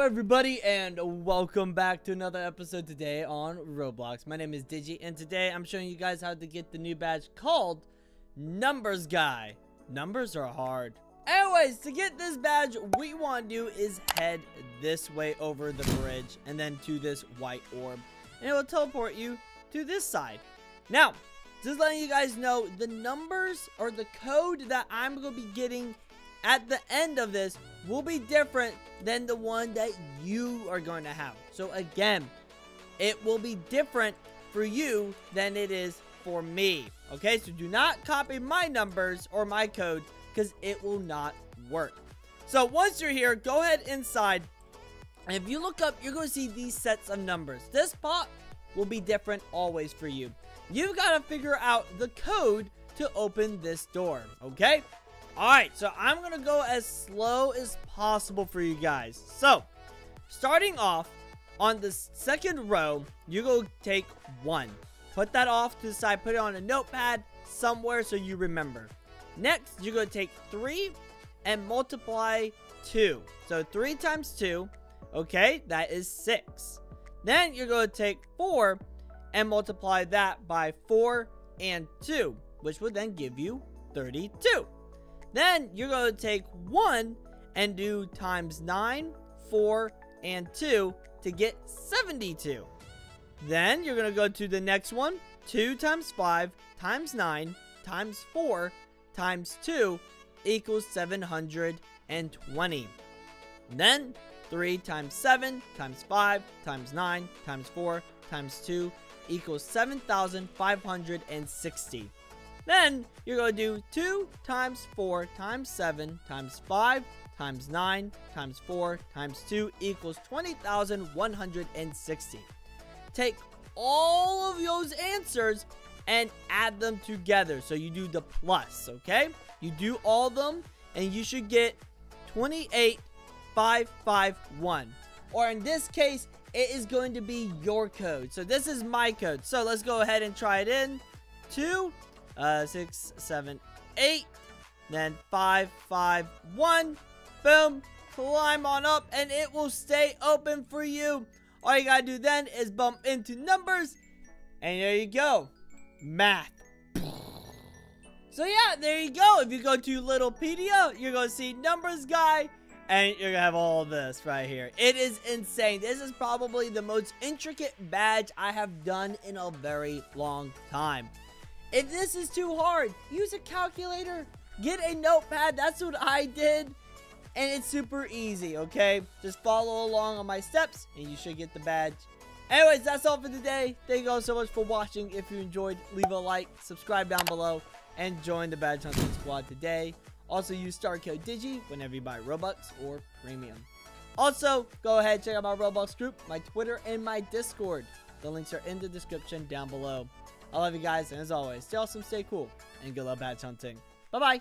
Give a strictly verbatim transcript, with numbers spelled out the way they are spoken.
Hello everybody and welcome back to another episode today on Roblox. My name is Digi and today I'm showing you guys how to get the new badge called Numbers Guy. Numbers are hard. Anyways, to get this badge, what we want to do is head this way over the bridge and then to this white orb. And it will teleport you to this side. Now, just letting you guys know, the numbers or the code that I'm going to be getting at the end of this will be different than the one that you are going to have. So again, it will be different for you than it is for me. Okay, so do not copy my numbers or my code because it will not work. So once you're here, go ahead inside. And if you look up, you're going to see these sets of numbers. This pot will be different always for you. You've got to figure out the code to open this door. Okay? Alright, so I'm going to go as slow as possible for you guys. So, starting off, on the second row, you go take one. Put that off to the side. Put it on a notepad somewhere so you remember. Next, you're going to take three and multiply two. So, three times two, okay, that is six. Then, you're going to take four and multiply that by four and two, which would then give you thirty-two. Then, you're going to take one and do times nine, four, and two to get seventy-two. Then, you're going to go to the next one. two times five times nine times four times two equals seven hundred twenty. Then, three times seven times five times nine times four times two equals seven thousand five hundred sixty. Then, you're going to do two times four times seven times five times nine times four times two equals twenty thousand one hundred sixty. Take all of those answers and add them together. So, you do the plus, okay? You do all of them and you should get twenty-eight thousand five hundred fifty-one. Or in this case, it is going to be your code. So, this is my code. So, let's go ahead and try it in. two Uh, six, seven, eight, then five, five, one, boom, climb on up, and it will stay open for you. All you gotta do then is bump into numbers, and there you go, math. So yeah, there you go. If you go to Littlepedia, you're gonna see Numbers Guy, and you're gonna have all this right here. It is insane. This is probably the most intricate badge I have done in a very long time. If this is too hard, use a calculator, get a notepad, that's what I did, and it's super easy, okay? Just follow along on my steps, and you should get the badge. Anyways, that's all for today. Thank you all so much for watching. If you enjoyed, leave a like, subscribe down below, and join the Badge Hunting Squad today. Also, use star code Digi whenever you buy Robux or Premium. Also, go ahead, check out my Roblox group, my Twitter, and my Discord. The links are in the description down below. I love you guys, and as always, stay awesome, stay cool, and good luck badge hunting. Bye-bye!